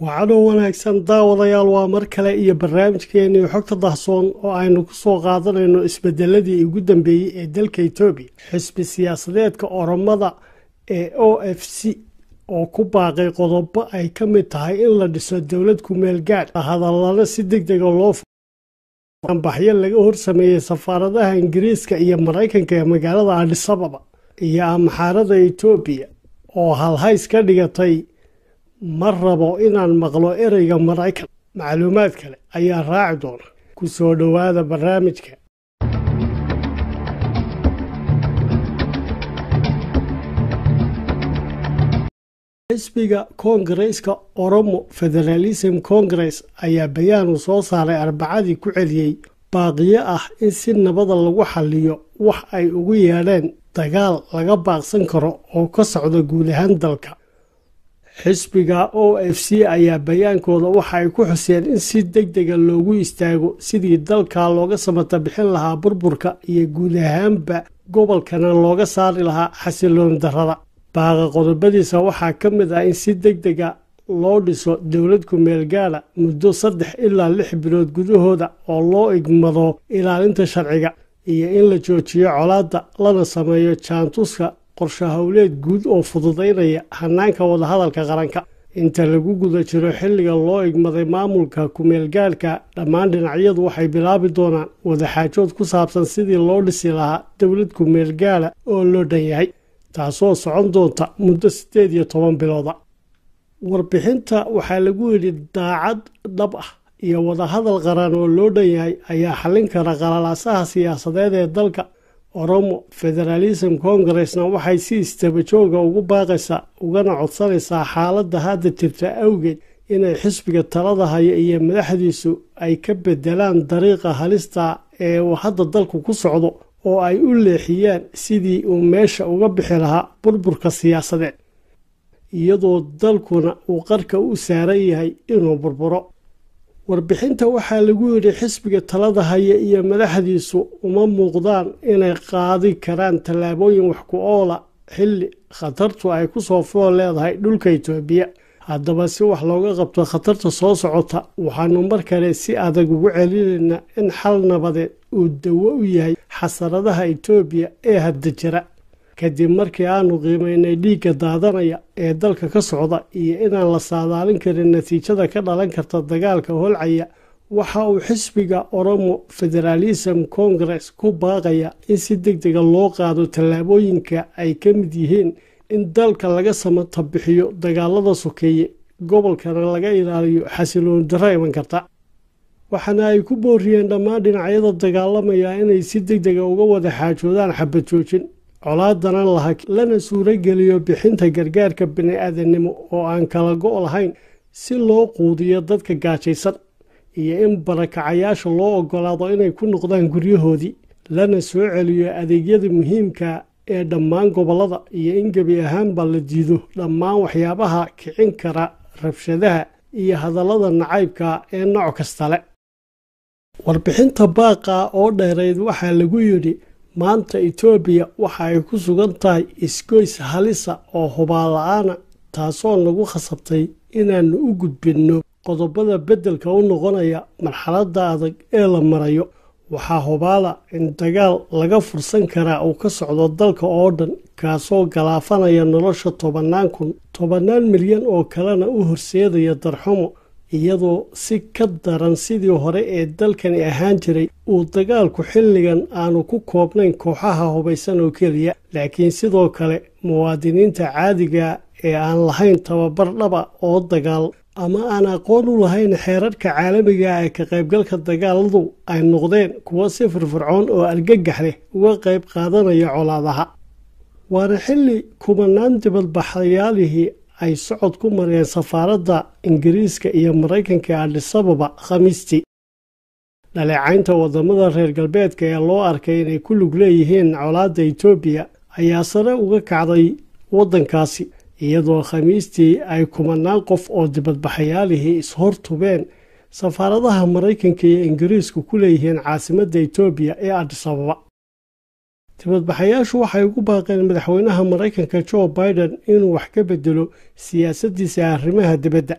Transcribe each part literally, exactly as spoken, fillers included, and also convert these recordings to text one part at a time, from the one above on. waxaan wanaagsan daawadayaal waa mar kale iyo barnaamijkeenu xogta dahsoon oo aynu ku soo qaadanayno isbedeladii ugu dambeeyay ee dalka Itoobiya xisbi siyaasadeedka Oromada ee O F C oo ku baaqay qodobo ay ka mid tahay in la dhiso dawlad ku meel gaar ah hadalada si degdeg ah loo furan baxya laga hor sameeyay safaaradaha Ingiriiska iyo Mareykanka ee magaalada Addis Ababa iyo amxaarada Itoobiya oo halhays ka dhigatay marrabo inaan maqlo ereyga Mareykan macluumaad kale ayaa raaci doona ku soo dhawaada barnaamijka xisbiga Kongareeska Oromo Federalism Congress ayaa bayaan u soo saaray arbacadii ku celiyay baaqiyo ah in si nabad ah lagu xalliyo wax ay ugu yeedheen dagaal laga baaqsan karo oo ka socda guud ahaan dalka xisbiga O F C ayaa bayaankooda waxa ay ku xuseen in si degdeg ah loogu istaago sidii dalka looga samata bixin lahaa burburka iyo guud ahaanba gobolkana looga saari lahaa xasiloon darada baaqa qodobadiisa waxaa ka mid ah in si degdeg ah loo dhiso dawlad ku meel gaara muddo saddex ilaa lix bilood gudahooda oo loo igmado ilaalinta sharciga iyo in la joojiyo colaadda lana sameeyo jaantuska qorshe hawleed guud oo fududeynaya hanaanka wada hadalka qaranka inta lagu guda jiro xilliga loo igmaday maamulka ku meel gaarka dhammaan dhinacyadu waxay bilaabi doonaan wada xaajood ku saabsan sidii loo dhisi lahaa dawlad ku meel gaara oo loo dhan yahay taasoo socon doonta muddo sideed iyo toban bilooda warbixinta waxaa lagu yidhi daacad dhab ah iyo wada hadal qaran oo loo dhan yahay ayaa xallin kara qalalaasaha siyaasadeed ee dalka Oromo Federalism Congressna waxay si istaba jooga ugu baaqaysaa ugana codsanaysaa xaaladda hadda jirta awgeed inay xisbiga talada haya iyo madaxdiisu ay ka bedelaan dariiqa halista ee uu hadda dalku ku socdo oo ay u leexiyaan sidii uu meesha uga bixi lahaa burburka siyaasadeed iyadoo dalkuna uu qarka u saaran yahay inuu burburo warbixinta waxaa lagu yiri xisbiga talada haya iyo madaxdiisu uma muuqdaan inay qaadi karaan talaabooyin wax ku ool ah xilli khatartu ay ku soo fool leedahay dhulka Itoobiya haddaba si wax looga qabto khatarta soo socota waxaanu mar kale si adag ugu celinaynaa in xal nabadeed uu dawo u yahay xasaradaha Itoobiya ee hadda jira kadib markii aanu qiimeynay dhiigga daadanaya ee dalka ka socda iyo inaan la saadaalin karin natiijada ka dhalan karta dagaalka holcaya waxa uu xisbiga Oromo Federalism Congress ku baaqaya in si degdeg ah loo qaado tallaabooyinka ay ka mid yihiin in dalka laga samata bixiyo dagaalada sokeeye gobolkana laga ilaaliyo xasiloon darro iman karta waxaana ay ku booriyeen dhammaan dhinacyada dagaalamaya inay si degdeg ah uga wada xaajoodaan xabad joojin colaadana lana suurageliyo bixinta gargaarka bini'aadanimo oo aan kala go' lahayn si loo quudiyo dadka gaajaysan iyo in barakacayaasha loo ogolaado inay ku noqdaan guryahoodii lana soo celiyo adeegyada muhiimka ee dhammaan gobolada iyo in gebi ahaanba la diido dhammaan waxyaabaha kicin kara rabshadaha iyo hadallada nacaybka ee nooc kasta leh warbixinta baaqa oo dheerayd waxaa lagu yidhi maanta Itoobiya waxa ay ku sugan tahay isgoys halisa oo hubaal la'aana taasoo lagu khasabtay inaanu u gudbinno qodobada beddelka u noqonaya marxaladda adag ee la marayo waxaa hubaala in dagaal laga fursan karaa uu ka socdo dalka oo dhan kaasoo galaafanaya nolosha tobanaan kun tobanaan milyan oo kalena u horseedaya darxumo iyadoo si ka daran sidii hore ee dalkani ahaan jiray uu dagaalku xilligan aanu ku koobnayn kooxaha hubaysan oo keliya laakiin sidoo kale muwaadiniinta caadiga ee aan lahayn tababar dhaba oo dagaal ama aan aqoon u lahayn xeerarka caalamiga ee ka qaybgalka dagaaladu ay noqdeen kuwa si firfircoon oo argagax leh uga qayb qaadanaya colaadaha waana xilli kumanaan dibadbaxayaalihii ay socod ku mareen safaaradda Ingiriiska iyo Mareykanka ee Addis Ababa Khamiistii dhaleecaynta wadamada reer galbeedka ee loo arkay inay ku lug leeyihiin colaadda Itoobiya ayaa sare uga kacday waddankaasi iyadoo Khamiistii ay kumanaan qof oo dibadbaxayaalihii ishortubeen safaaradaha Mareykanka iyo Ingiriisku ku leeyihiin caasimadda Itoobiya ee Addis Ababa dibadbaxayaashu waxay ugu baaqeen madaxweynaha Mareykanka Joe Biden inuu wax ka bedelo siyaasadiisa arrimaha dibadda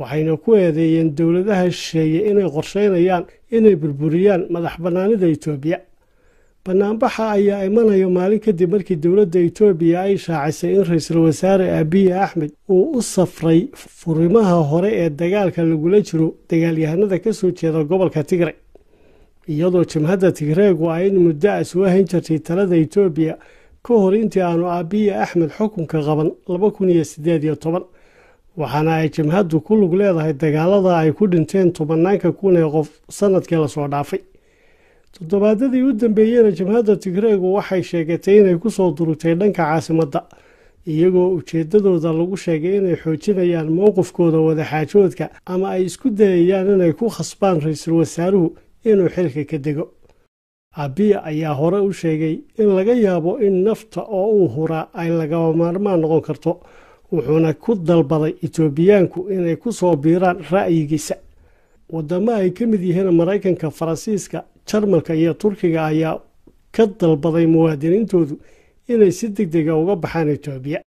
waxayna ku eedeeyeen dawladaha shisheeye inay qorsheynayaan inay burburiyaan madax banaanida Itoobiya. Banaanbaxa ayaa imanayo maalin kadib markii dawladda Itoobiya ay shaacisay in ra'iisul wasaare Abiy Ahmed uu u safray furimaha hore ee dagaalka lagula jiro dagaalyahanada ka soo jeeda gobolka Tigray. Iyadoo jamhadda Tigreegu ay muddo iswaa hayn jirtay talada Itoobiya ka hor intii aanu Abiy Ahmed xukunka qaban laba kun iyo siddeed iyo toban. waxaana ay jamhaddu ku lug leedahay dagaalada ay ku dhinteen tobanaanka kun ee qof sanadkii la soo dhaafay. Toddobaadadii u dambeeyay jamhadda Tigreegu waxay sheegatay inay ku soo durutay dhanka caasimadda, iyagoo ujeedadooda lagu sheegay inay xoojinayaan mowqifkooda wada xaajoodka ama ay isku dayayaan inay ku khasbaan ra'iisul wasaaruhu inuu xilka ka dego. Abiy ayaa hore u sheegay in laga yaabo in nafta oo uu huraa ay lagama maarmaan noqon karto, wuxuuna ku dalbaday Itoobiyaanku inay ku soo biiraan ra'yigiisa. Wadamo ay ka mid yihiin Maraykanka, Faransiiska, Jarmalka iyo Turkiga ayaa ka dalbaday muwaadiniintoodu inay si degdeg ah uga baxaan Itoobiya.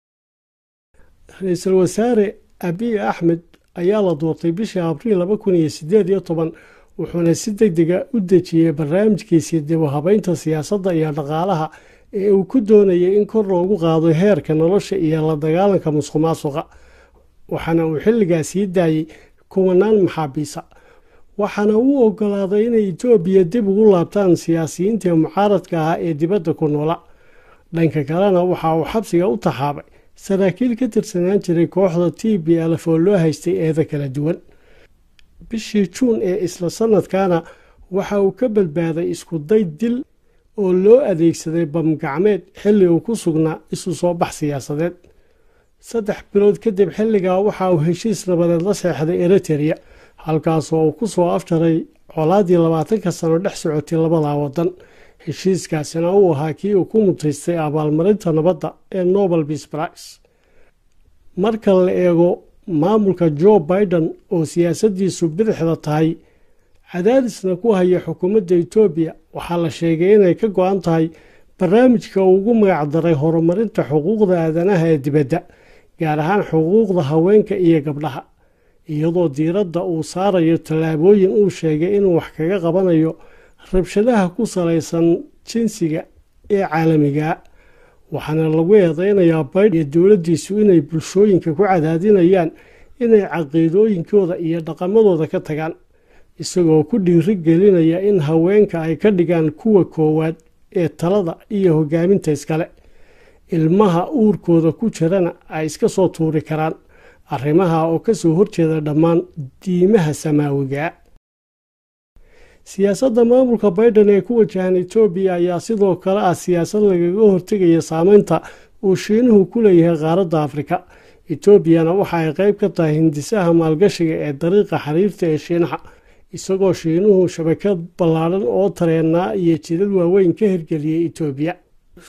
Ra'iisul wasaare Abiy Ahmed ayaa la doortay bishii Abriil laba kun iyo siddeed iyo toban, wuxuuna si degdeg ah u dejiyay barnaamijkiisa dib u habaynta siyaasadda iyo dhaqaalaha ee uu ku doonayay in kor loogu qaado heerka nolosha iyo la dagaalanka musuqmaasuqa. Waxana uu xilligaas sii daayay kumanaan maxaabiisa, waxana uu ogolaaday inay Itoobiya dib ugu laabtaan siyaasiyiinta mucaaradka ah ee dibadda ku noola. Dhanka kalena waxa uu xabsiga u taxaabay saraakiil ka tirsanaan jiray kooxda T P L F oo loo haystay eedo kala duwan. Bishii Juun ee isla sanadkaana waxa uu ka badbaaday isku day dil oo loo adeegsaday bam gacmeed xilli uu ku sugnaa isu soo bax siyaasadeed. Saddex bilood kadib xilligaa waxa uu heshiis nabadeed la saxeexday Eritrea, halkaas oo uu ku soo afjaray colaadii labaatanka sano dhex socotay labada wadan. Heshiiskaasina uu ahaa kii uu ku mutaystay abaalmarinta nabadda ee Nobel Peace Prize. Marka la eego maamulka Joe Biden oo siyaasaddiisu bidixda tahay cadaadisna ku haya xukuumadda Itoobiya, waxaa la sheegay inay ka go'an tahay barnaamijka ugu magac daray horumarinta xuquuqda aadanaha ee dibadda, gaar ahaan xuquuqda haweenka iyo gabdhaha, iyadoo diiradda uu saarayo tallaabooyin uu sheegay inuu wax kaga qabanayo rabshadaha ku salaysan jinsiga ee caalamiga. waxaana lagu eedeynayaa Biden iyo dowladdiisu inay bulshooyinka ku cadaadinayaan inay caqiidooyinkooda iyo dhaqamadooda ka tagaan, isagoo ku dhiiri gelinaya in haweenka ay ka dhigaan kuwa koowaad ee talada iyo hogaaminta iskale, ilmaha uurkooda ku jirana ay iska soo tuuri karaan, arrimaha oo ka soo horjeeda dhammaan diimaha samaawiga. Siyaasadda maamulka Biden ee ku wajahan Itoobiya ayaa sidoo kale ah siyaasad lagaga hortegaya saameynta uu Shiinuhu ku leeyahay qaaradda Afrika. Itoobiyana waxa ay qayb ka tahay hindisaha maalgashiga ee dariiqa xiriirta ee Shiinaha, isagoo Shiinuhu shabakad ballaaran oo tareenna iyo jidad waaweyn ka hirgeliyay Itoobiya.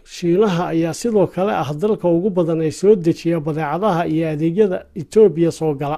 Shiinaha ayaa sidoo kale ah dalka ugu badan ee soo dejiya badeecadaha iyo adeegyada Itoobiya soo gala,